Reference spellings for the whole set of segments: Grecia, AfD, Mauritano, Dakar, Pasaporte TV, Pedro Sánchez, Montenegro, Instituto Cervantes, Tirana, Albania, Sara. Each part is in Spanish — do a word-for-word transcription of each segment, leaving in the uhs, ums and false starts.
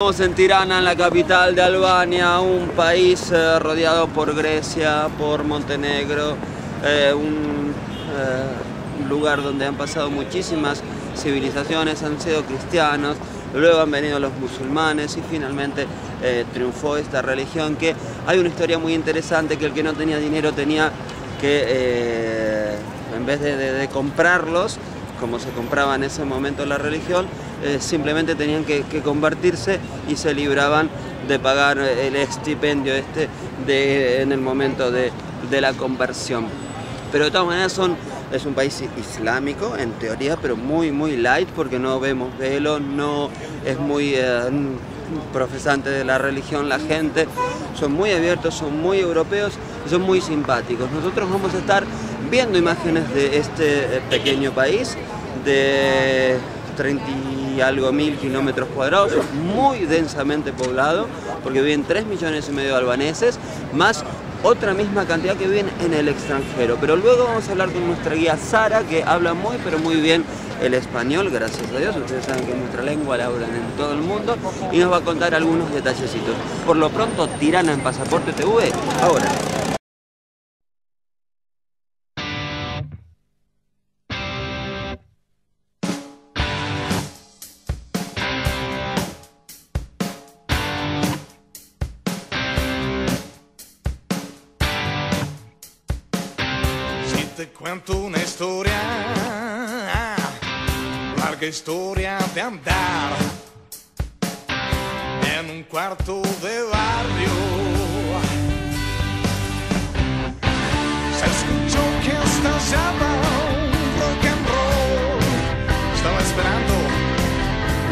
Estamos en Tirana, en la capital de Albania, un país eh, rodeado por Grecia, por Montenegro, eh, un, eh, un lugar donde han pasado muchísimas civilizaciones, han sido cristianos, luego han venido los musulmanes y finalmente eh, triunfó esta religión, que hay una historia muy interesante, que el que no tenía dinero tenía que, eh, en vez de, de, de comprarlos, como se compraba en ese momento la religión, eh, simplemente tenían que, que convertirse y se libraban de pagar el estipendio este de, en el momento de, de la conversión. Pero de todas maneras son, es un país islámico en teoría, pero muy muy light, porque no vemos velo, no es muy eh, profesante de la religión la gente, son muy abiertos, son muy europeos y son muy simpáticos. Nosotros vamos a estar viendo imágenes de este pequeño país de treinta y algo mil kilómetros cuadrados, muy densamente poblado, porque viven tres millones y medio de albaneses, más otra misma cantidad que viven en el extranjero. Pero luego vamos a hablar con nuestra guía Sara, que habla muy pero muy bien el español, gracias a Dios. Ustedes saben que nuestra lengua la hablan en todo el mundo, y nos va a contar algunos detallecitos. Por lo pronto, Tirana en Pasaporte T V, ahora. Te cuento una historia, larga historia de andar en un cuarto de barrio. Se escuchó que estallaba un rock and roll, estaba esperando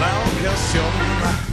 la ocasión.